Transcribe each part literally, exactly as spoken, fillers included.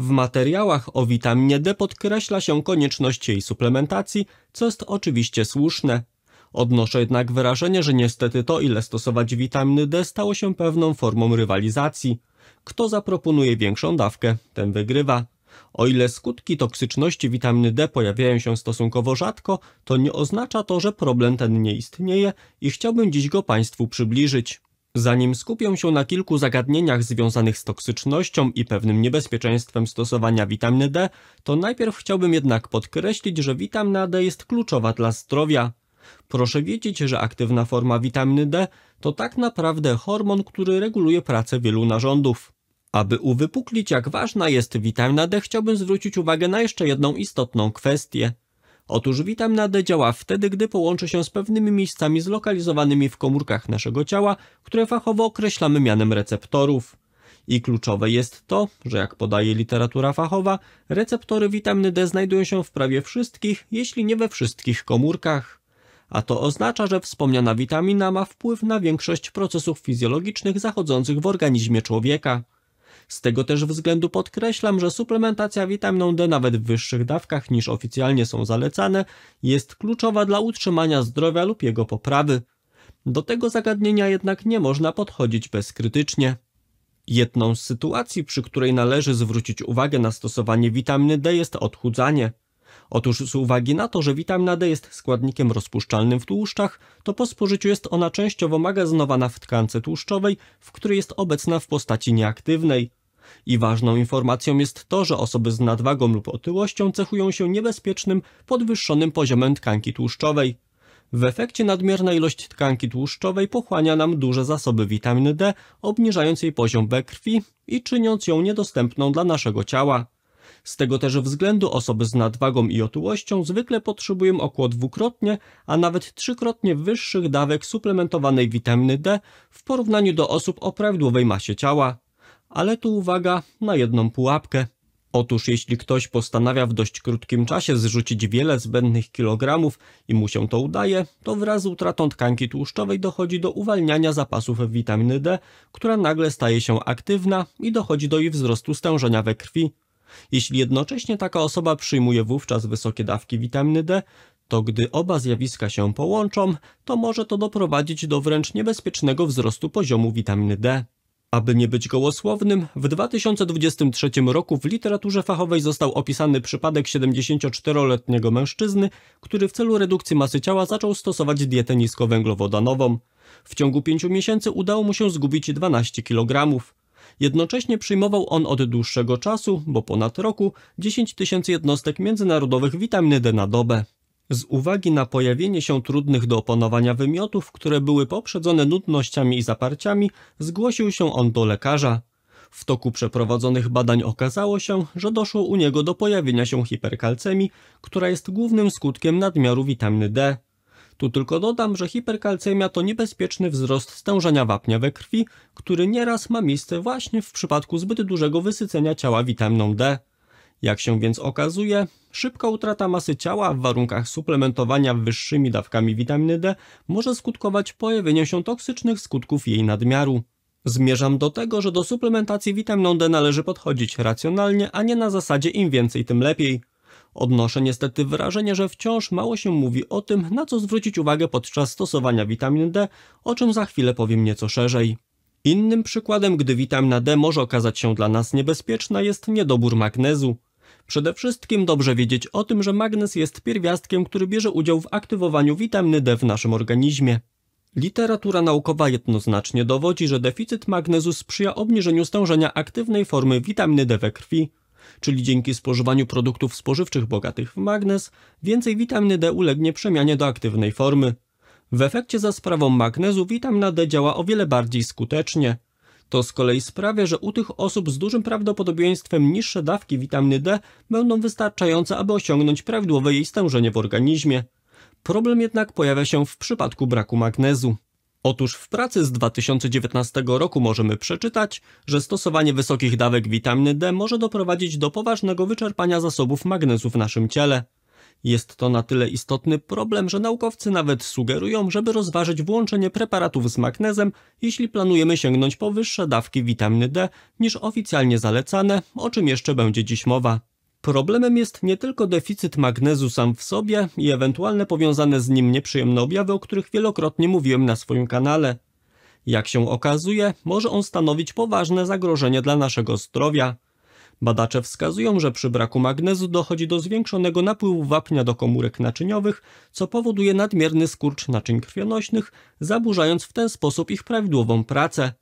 W materiałach o witaminie D podkreśla się konieczność jej suplementacji, co jest oczywiście słuszne. Odnoszę jednak wrażenie, że niestety to, ile stosować witaminy D, stało się pewną formą rywalizacji. Kto zaproponuje większą dawkę, ten wygrywa. O ile skutki toksyczności witaminy D pojawiają się stosunkowo rzadko, to nie oznacza to, że problem ten nie istnieje i chciałbym dziś go Państwu przybliżyć. Zanim skupię się na kilku zagadnieniach związanych z toksycznością i pewnym niebezpieczeństwem stosowania witaminy D, to najpierw chciałbym jednak podkreślić, że witamina D jest kluczowa dla zdrowia. Proszę wiedzieć, że aktywna forma witaminy D to tak naprawdę hormon, który reguluje pracę wielu narządów. Aby uwypuklić, jak ważna jest witamina D, chciałbym zwrócić uwagę na jeszcze jedną istotną kwestię. Otóż witamina D działa wtedy, gdy połączy się z pewnymi miejscami zlokalizowanymi w komórkach naszego ciała, które fachowo określamy mianem receptorów. I kluczowe jest to, że jak podaje literatura fachowa, receptory witaminy D znajdują się w prawie wszystkich, jeśli nie we wszystkich komórkach. A to oznacza, że wspomniana witamina ma wpływ na większość procesów fizjologicznych zachodzących w organizmie człowieka. Z tego też względu podkreślam, że suplementacja witaminą D nawet w wyższych dawkach niż oficjalnie są zalecane jest kluczowa dla utrzymania zdrowia lub jego poprawy. Do tego zagadnienia jednak nie można podchodzić bezkrytycznie. Jedną z sytuacji, przy której należy zwrócić uwagę na stosowanie witaminy D, jest odchudzanie. Otóż z uwagi na to, że witamina D jest składnikiem rozpuszczalnym w tłuszczach, to po spożyciu jest ona częściowo magazynowana w tkance tłuszczowej, w której jest obecna w postaci nieaktywnej. I ważną informacją jest to, że osoby z nadwagą lub otyłością cechują się niebezpiecznym, podwyższonym poziomem tkanki tłuszczowej. W efekcie nadmierna ilość tkanki tłuszczowej pochłania nam duże zasoby witaminy D, obniżając jej poziom we krwi i czyniąc ją niedostępną dla naszego ciała. Z tego też względu osoby z nadwagą i otyłością zwykle potrzebują około dwukrotnie, a nawet trzykrotnie wyższych dawek suplementowanej witaminy D w porównaniu do osób o prawidłowej masie ciała. Ale tu uwaga na jedną pułapkę. Otóż jeśli ktoś postanawia w dość krótkim czasie zrzucić wiele zbędnych kilogramów i mu się to udaje, to wraz z utratą tkanki tłuszczowej dochodzi do uwalniania zapasów witaminy D, która nagle staje się aktywna i dochodzi do jej wzrostu stężenia we krwi. Jeśli jednocześnie taka osoba przyjmuje wówczas wysokie dawki witaminy D, to gdy oba zjawiska się połączą, to może to doprowadzić do wręcz niebezpiecznego wzrostu poziomu witaminy D. Aby nie być gołosłownym, w dwa tysiące dwudziestym trzecim roku w literaturze fachowej został opisany przypadek siedemdziesięcioczteroletniego mężczyzny, który w celu redukcji masy ciała zaczął stosować dietę niskowęglowodanową. W ciągu pięciu miesięcy udało mu się zgubić dwanaście kilogramów. Jednocześnie przyjmował on od dłuższego czasu, bo ponad roku, dziesięć tysięcy jednostek międzynarodowych witaminy D na dobę. Z uwagi na pojawienie się trudnych do opanowania wymiotów, które były poprzedzone nudnościami i zaparciami, zgłosił się on do lekarza. W toku przeprowadzonych badań okazało się, że doszło u niego do pojawienia się hiperkalcemii, która jest głównym skutkiem nadmiaru witaminy D. Tu tylko dodam, że hiperkalcemia to niebezpieczny wzrost stężenia wapnia we krwi, który nieraz ma miejsce właśnie w przypadku zbyt dużego wysycenia ciała witaminą D. Jak się więc okazuje, szybka utrata masy ciała w warunkach suplementowania wyższymi dawkami witaminy D może skutkować pojawieniem się toksycznych skutków jej nadmiaru. Zmierzam do tego, że do suplementacji witaminą D należy podchodzić racjonalnie, a nie na zasadzie im więcej tym lepiej. Odnoszę niestety wrażenie, że wciąż mało się mówi o tym, na co zwrócić uwagę podczas stosowania witaminy D, o czym za chwilę powiem nieco szerzej. Innym przykładem, gdy witamina D może okazać się dla nas niebezpieczna, jest niedobór magnezu. Przede wszystkim dobrze wiedzieć o tym, że magnez jest pierwiastkiem, który bierze udział w aktywowaniu witaminy D w naszym organizmie. Literatura naukowa jednoznacznie dowodzi, że deficyt magnezu sprzyja obniżeniu stężenia aktywnej formy witaminy D we krwi. Czyli dzięki spożywaniu produktów spożywczych bogatych w magnez, więcej witaminy D ulegnie przemianie do aktywnej formy. W efekcie za sprawą magnezu witamina D działa o wiele bardziej skutecznie. To z kolei sprawia, że u tych osób z dużym prawdopodobieństwem niższe dawki witaminy D będą wystarczające, aby osiągnąć prawidłowe jej stężenie w organizmie. Problem jednak pojawia się w przypadku braku magnezu. Otóż w pracy z dwa tysiące dziewiętnastego roku możemy przeczytać, że stosowanie wysokich dawek witaminy D może doprowadzić do poważnego wyczerpania zasobów magnezu w naszym ciele. Jest to na tyle istotny problem, że naukowcy nawet sugerują, żeby rozważyć włączenie preparatów z magnezem, jeśli planujemy sięgnąć po wyższe dawki witaminy D niż oficjalnie zalecane, o czym jeszcze będzie dziś mowa. Problemem jest nie tylko deficyt magnezu sam w sobie i ewentualne powiązane z nim nieprzyjemne objawy, o których wielokrotnie mówiłem na swoim kanale. Jak się okazuje, może on stanowić poważne zagrożenie dla naszego zdrowia. Badacze wskazują, że przy braku magnezu dochodzi do zwiększonego napływu wapnia do komórek naczyniowych, co powoduje nadmierny skurcz naczyń krwionośnych, zaburzając w ten sposób ich prawidłową pracę.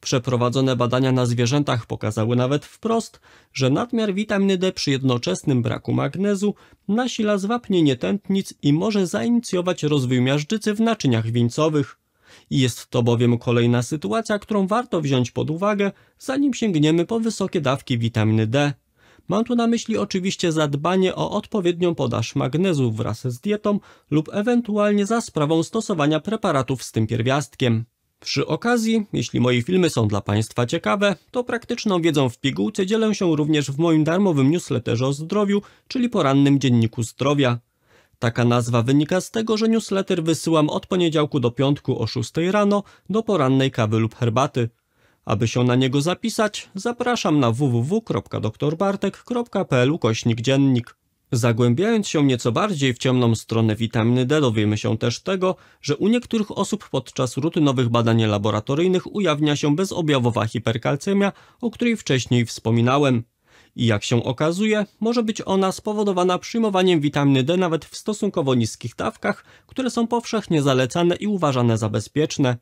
Przeprowadzone badania na zwierzętach pokazały nawet wprost, że nadmiar witaminy D przy jednoczesnym braku magnezu nasila zwapnienie tętnic i może zainicjować rozwój miażdżycy w naczyniach wieńcowych. Jest to bowiem kolejna sytuacja, którą warto wziąć pod uwagę, zanim sięgniemy po wysokie dawki witaminy D. Mam tu na myśli oczywiście zadbanie o odpowiednią podaż magnezu wraz z dietą lub ewentualnie za sprawą stosowania preparatów z tym pierwiastkiem. Przy okazji, jeśli moje filmy są dla Państwa ciekawe, to praktyczną wiedzą w pigułce dzielę się również w moim darmowym newsletterze o zdrowiu, czyli porannym dzienniku zdrowia. Taka nazwa wynika z tego, że newsletter wysyłam od poniedziałku do piątku o szóstej rano do porannej kawy lub herbaty. Aby się na niego zapisać, zapraszam na www kropka doktor bartek kropka pl ukośnik dziennik. Zagłębiając się nieco bardziej w ciemną stronę witaminy D, dowiemy się też tego, że u niektórych osób podczas rutynowych badań laboratoryjnych ujawnia się bezobjawowa hiperkalcemia, o której wcześniej wspominałem. I jak się okazuje, może być ona spowodowana przyjmowaniem witaminy D nawet w stosunkowo niskich dawkach, które są powszechnie zalecane i uważane za bezpieczne.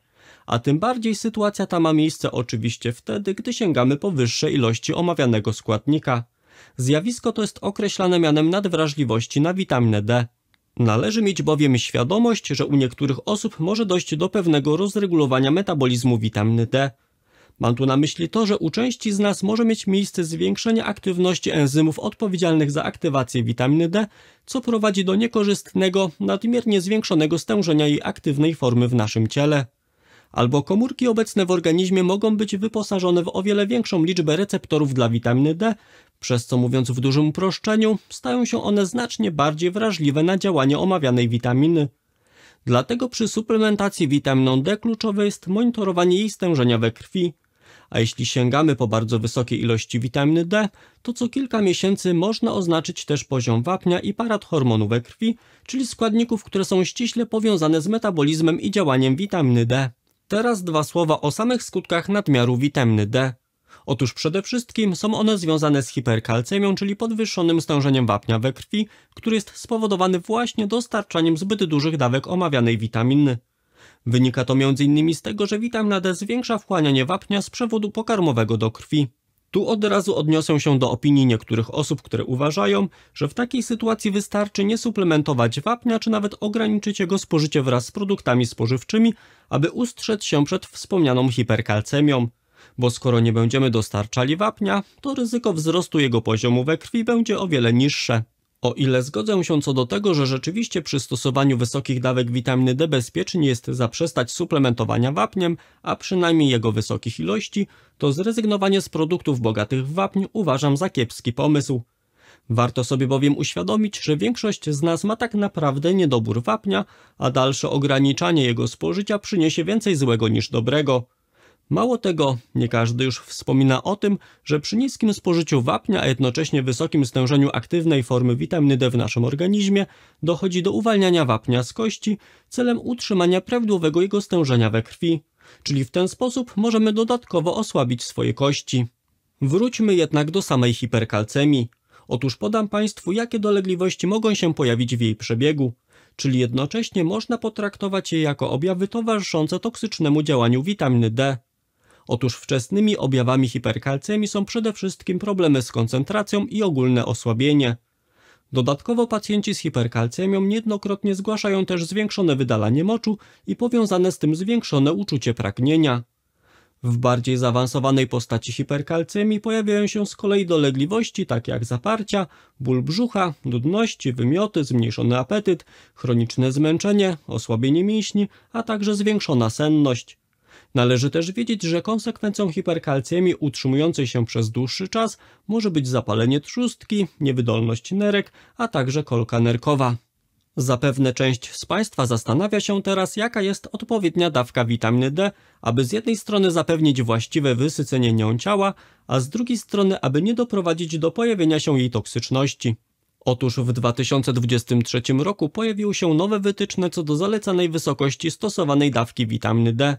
A tym bardziej sytuacja ta ma miejsce oczywiście wtedy, gdy sięgamy po wyższe ilości omawianego składnika. Zjawisko to jest określane mianem nadwrażliwości na witaminę D. Należy mieć bowiem świadomość, że u niektórych osób może dojść do pewnego rozregulowania metabolizmu witaminy D. Mam tu na myśli to, że u części z nas może mieć miejsce zwiększenie aktywności enzymów odpowiedzialnych za aktywację witaminy D, co prowadzi do niekorzystnego, nadmiernie zwiększonego stężenia jej aktywnej formy w naszym ciele. Albo komórki obecne w organizmie mogą być wyposażone w o wiele większą liczbę receptorów dla witaminy D, przez co, mówiąc w dużym uproszczeniu, stają się one znacznie bardziej wrażliwe na działanie omawianej witaminy. Dlatego przy suplementacji witaminą D kluczowe jest monitorowanie jej stężenia we krwi. A jeśli sięgamy po bardzo wysokiej ilości witaminy D, to co kilka miesięcy można oznaczyć też poziom wapnia i parat hormonu we krwi, czyli składników, które są ściśle powiązane z metabolizmem i działaniem witaminy D. Teraz dwa słowa o samych skutkach nadmiaru witaminy D. Otóż przede wszystkim są one związane z hiperkalcemią, czyli podwyższonym stężeniem wapnia we krwi, który jest spowodowany właśnie dostarczaniem zbyt dużych dawek omawianej witaminy. Wynika to między innymi z tego, że witamina D zwiększa wchłanianie wapnia z przewodu pokarmowego do krwi. Tu od razu odniosę się do opinii niektórych osób, które uważają, że w takiej sytuacji wystarczy nie suplementować wapnia, czy nawet ograniczyć jego spożycie wraz z produktami spożywczymi, aby ustrzec się przed wspomnianą hiperkalcemią. Bo skoro nie będziemy dostarczali wapnia, to ryzyko wzrostu jego poziomu we krwi będzie o wiele niższe. O ile zgodzę się co do tego, że rzeczywiście przy stosowaniu wysokich dawek witaminy D bezpiecznie jest zaprzestać suplementowania wapniem, a przynajmniej jego wysokich ilości, to zrezygnowanie z produktów bogatych w wapń uważam za kiepski pomysł. Warto sobie bowiem uświadomić, że większość z nas ma tak naprawdę niedobór wapnia, a dalsze ograniczanie jego spożycia przyniesie więcej złego niż dobrego. Mało tego, nie każdy już wspomina o tym, że przy niskim spożyciu wapnia, a jednocześnie wysokim stężeniu aktywnej formy witaminy D w naszym organizmie, dochodzi do uwalniania wapnia z kości celem utrzymania prawidłowego jego stężenia we krwi, czyli w ten sposób możemy dodatkowo osłabić swoje kości. Wróćmy jednak do samej hiperkalcemii. Otóż podam Państwu, jakie dolegliwości mogą się pojawić w jej przebiegu, czyli jednocześnie można potraktować je jako objawy towarzyszące toksycznemu działaniu witaminy D. Otóż wczesnymi objawami hiperkalcemii są przede wszystkim problemy z koncentracją i ogólne osłabienie. Dodatkowo pacjenci z hiperkalcemią niejednokrotnie zgłaszają też zwiększone wydalanie moczu i powiązane z tym zwiększone uczucie pragnienia. W bardziej zaawansowanej postaci hiperkalcemii pojawiają się z kolei dolegliwości takie jak zaparcia, ból brzucha, nudności, wymioty, zmniejszony apetyt, chroniczne zmęczenie, osłabienie mięśni, a także zwiększona senność. Należy też wiedzieć, że konsekwencją hiperkalcemii utrzymującej się przez dłuższy czas może być zapalenie trzustki, niewydolność nerek, a także kolka nerkowa. Zapewne część z Państwa zastanawia się teraz, jaka jest odpowiednia dawka witaminy D, aby z jednej strony zapewnić właściwe wysycenie nią ciała, a z drugiej strony, aby nie doprowadzić do pojawienia się jej toksyczności. Otóż w dwa tysiące dwudziestym trzecim roku pojawiły się nowe wytyczne co do zalecanej wysokości stosowanej dawki witaminy D.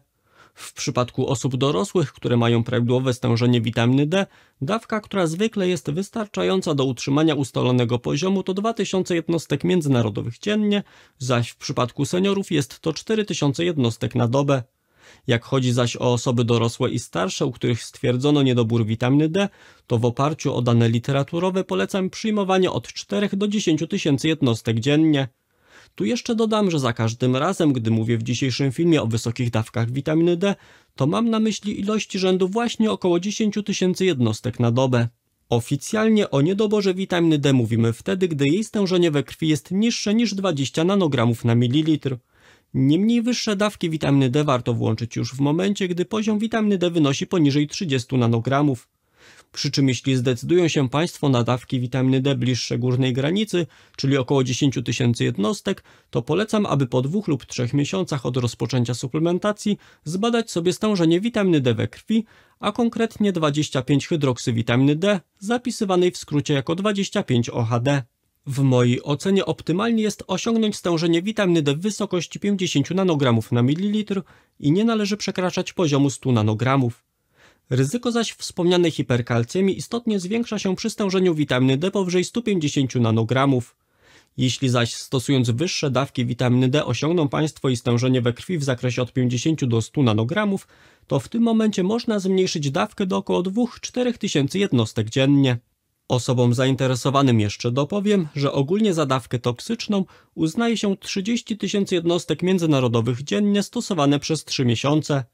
W przypadku osób dorosłych, które mają prawidłowe stężenie witaminy D, dawka, która zwykle jest wystarczająca do utrzymania ustalonego poziomu, to dwa tysiące jednostek międzynarodowych dziennie, zaś w przypadku seniorów jest to cztery tysiące jednostek na dobę. Jak chodzi zaś o osoby dorosłe i starsze, u których stwierdzono niedobór witaminy D, to w oparciu o dane literaturowe polecam przyjmowanie od czterech do dziesięciu tysięcy jednostek dziennie. Tu jeszcze dodam, że za każdym razem, gdy mówię w dzisiejszym filmie o wysokich dawkach witaminy D, to mam na myśli ilości rzędu właśnie około dziesięciu tysięcy jednostek na dobę. Oficjalnie o niedoborze witaminy D mówimy wtedy, gdy jej stężenie we krwi jest niższe niż dwadzieścia nanogramów na mililitr. Niemniej wyższe dawki witaminy D warto włączyć już w momencie, gdy poziom witaminy D wynosi poniżej trzydziestu nanogramów. Przy czym jeśli zdecydują się Państwo na dawki witaminy D bliższe górnej granicy, czyli około dziesięciu tysięcy jednostek, to polecam, aby po dwóch lub trzech miesiącach od rozpoczęcia suplementacji zbadać sobie stężenie witaminy D we krwi, a konkretnie dwadzieścia pięć hydroksywitaminy D, zapisywanej w skrócie jako dwadzieścia pięć O H D. W mojej ocenie optymalnie jest osiągnąć stężenie witaminy D w wysokości pięćdziesięciu nanogramów na mililitr i nie należy przekraczać poziomu stu nanogramów. Ryzyko zaś wspomnianej hiperkalcemii istotnie zwiększa się przy stężeniu witaminy D powyżej stu pięćdziesięciu nanogramów. Jeśli zaś stosując wyższe dawki witaminy D osiągną Państwo i stężenie we krwi w zakresie od pięćdziesięciu do stu nanogramów, to w tym momencie można zmniejszyć dawkę do około dwóch do czterech tysięcy jednostek dziennie. Osobom zainteresowanym jeszcze dopowiem, że ogólnie za dawkę toksyczną uznaje się trzydzieści tysięcy jednostek międzynarodowych dziennie stosowane przez trzy miesiące.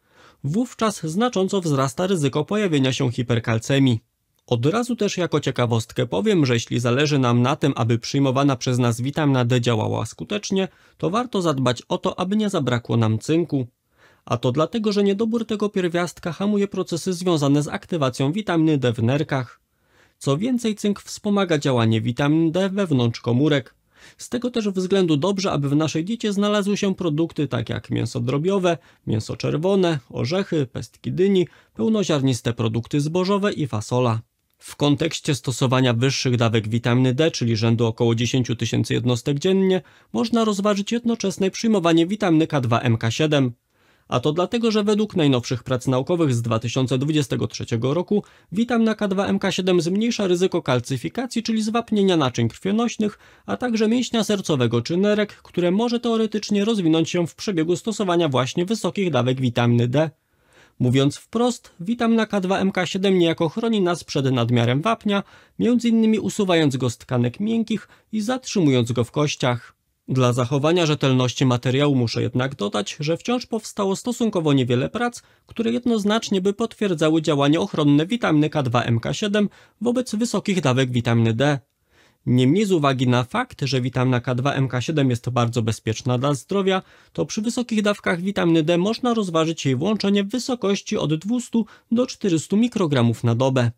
Wówczas znacząco wzrasta ryzyko pojawienia się hiperkalcemii. Od razu też jako ciekawostkę powiem, że jeśli zależy nam na tym, aby przyjmowana przez nas witamina D działała skutecznie, to warto zadbać o to, aby nie zabrakło nam cynku. A to dlatego, że niedobór tego pierwiastka hamuje procesy związane z aktywacją witaminy D w nerkach. Co więcej, cynk wspomaga działanie witaminy D wewnątrz komórek. Z tego też względu dobrze, aby w naszej diecie znalazły się produkty tak jak mięso drobiowe, mięso czerwone, orzechy, pestki dyni, pełnoziarniste produkty zbożowe i fasola. W kontekście stosowania wyższych dawek witaminy D, czyli rzędu około dziesięciu tysięcy jednostek dziennie, można rozważyć jednoczesne przyjmowanie witaminy K dwa M K siedem. A to dlatego, że według najnowszych prac naukowych z dwa tysiące dwudziestego trzeciego roku witamina K dwa M K siedem zmniejsza ryzyko kalcyfikacji, czyli zwapnienia naczyń krwionośnych, a także mięśnia sercowego czy nerek, które może teoretycznie rozwinąć się w przebiegu stosowania właśnie wysokich dawek witaminy D. Mówiąc wprost, witamina K dwa M K siedem niejako chroni nas przed nadmiarem wapnia, między innymi usuwając go z tkanek miękkich i zatrzymując go w kościach. Dla zachowania rzetelności materiału muszę jednak dodać, że wciąż powstało stosunkowo niewiele prac, które jednoznacznie by potwierdzały działanie ochronne witaminy K dwa M K siedem wobec wysokich dawek witaminy D. Niemniej z uwagi na fakt, że witamina K dwa M K siedem jest bardzo bezpieczna dla zdrowia, to przy wysokich dawkach witaminy D można rozważyć jej włączenie w wysokości od dwustu do czterystu mikrogramów na dobę.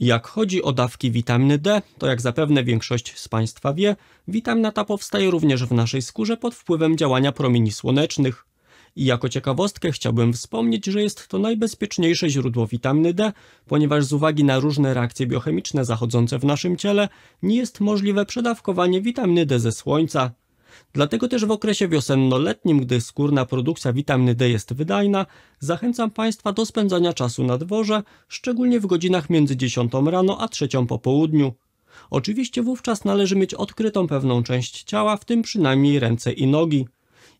Jak chodzi o dawki witaminy D, to jak zapewne większość z Państwa wie, witamina ta powstaje również w naszej skórze pod wpływem działania promieni słonecznych. I jako ciekawostkę chciałbym wspomnieć, że jest to najbezpieczniejsze źródło witaminy D, ponieważ z uwagi na różne reakcje biochemiczne zachodzące w naszym ciele nie jest możliwe przedawkowanie witaminy D ze słońca. Dlatego też w okresie wiosenno-letnim, gdy skórna produkcja witaminy D jest wydajna, zachęcam Państwa do spędzania czasu na dworze, szczególnie w godzinach między dziesiątą rano a trzecią po południu. Oczywiście wówczas należy mieć odkrytą pewną część ciała, w tym przynajmniej ręce i nogi.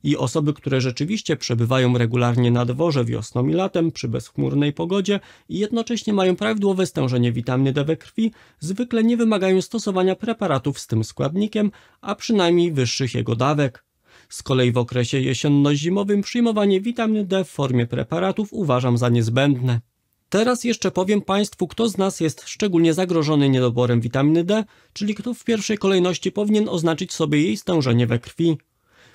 I osoby, które rzeczywiście przebywają regularnie na dworze wiosną i latem przy bezchmurnej pogodzie i jednocześnie mają prawidłowe stężenie witaminy D we krwi, zwykle nie wymagają stosowania preparatów z tym składnikiem, a przynajmniej wyższych jego dawek. Z kolei w okresie jesienno-zimowym przyjmowanie witaminy D w formie preparatów uważam za niezbędne. Teraz jeszcze powiem Państwu, kto z nas jest szczególnie zagrożony niedoborem witaminy D, czyli kto w pierwszej kolejności powinien oznaczyć sobie jej stężenie we krwi.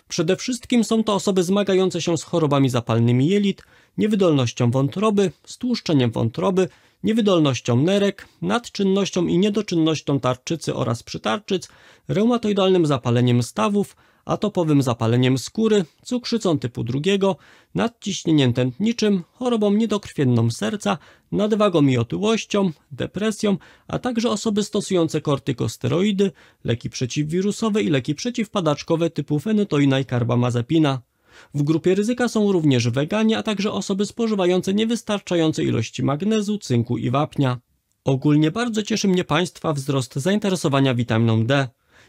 Przede wszystkim są to osoby zmagające się z chorobami zapalnymi jelit, niewydolnością wątroby, stłuszczeniem wątroby, niewydolnością nerek, nadczynnością i niedoczynnością tarczycy oraz przytarczyc, reumatoidalnym zapaleniem stawów, atopowym zapaleniem skóry, cukrzycą typu drugiego, nadciśnieniem tętniczym, chorobą niedokrwienną serca, nadwagą i otyłością, depresją, a także osoby stosujące kortykosteroidy, leki przeciwwirusowe i leki przeciwpadaczkowe typu fenytoina i karbamazepina. W grupie ryzyka są również weganie, a także osoby spożywające niewystarczające ilości magnezu, cynku i wapnia. Ogólnie bardzo cieszy mnie Państwa wzrost zainteresowania witaminą D.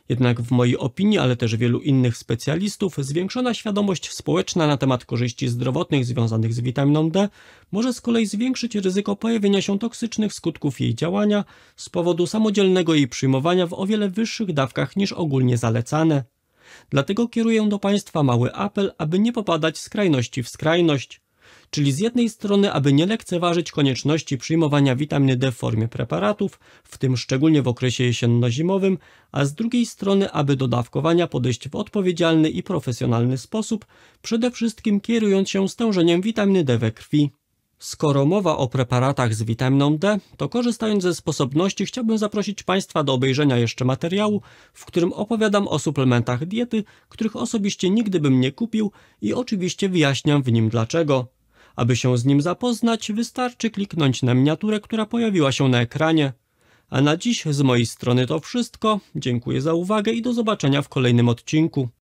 Jednak w mojej opinii, ale też wielu innych specjalistów, zwiększona świadomość społeczna na temat korzyści zdrowotnych związanych z witaminą D może z kolei zwiększyć ryzyko pojawienia się toksycznych skutków jej działania z powodu samodzielnego jej przyjmowania w o wiele wyższych dawkach niż ogólnie zalecane. Dlatego kieruję do Państwa mały apel, aby nie popadać z skrajności w skrajność. Czyli z jednej strony, aby nie lekceważyć konieczności przyjmowania witaminy D w formie preparatów, w tym szczególnie w okresie jesienno-zimowym, a z drugiej strony, aby do dawkowania podejść w odpowiedzialny i profesjonalny sposób, przede wszystkim kierując się stężeniem witaminy D we krwi. Skoro mowa o preparatach z witaminą D, to korzystając ze sposobności chciałbym zaprosić Państwa do obejrzenia jeszcze materiału, w którym opowiadam o suplementach diety, których osobiście nigdy bym nie kupił i oczywiście wyjaśniam w nim dlaczego. Aby się z nim zapoznać, wystarczy kliknąć na miniaturę, która pojawiła się na ekranie. A na dziś z mojej strony to wszystko. Dziękuję za uwagę i do zobaczenia w kolejnym odcinku.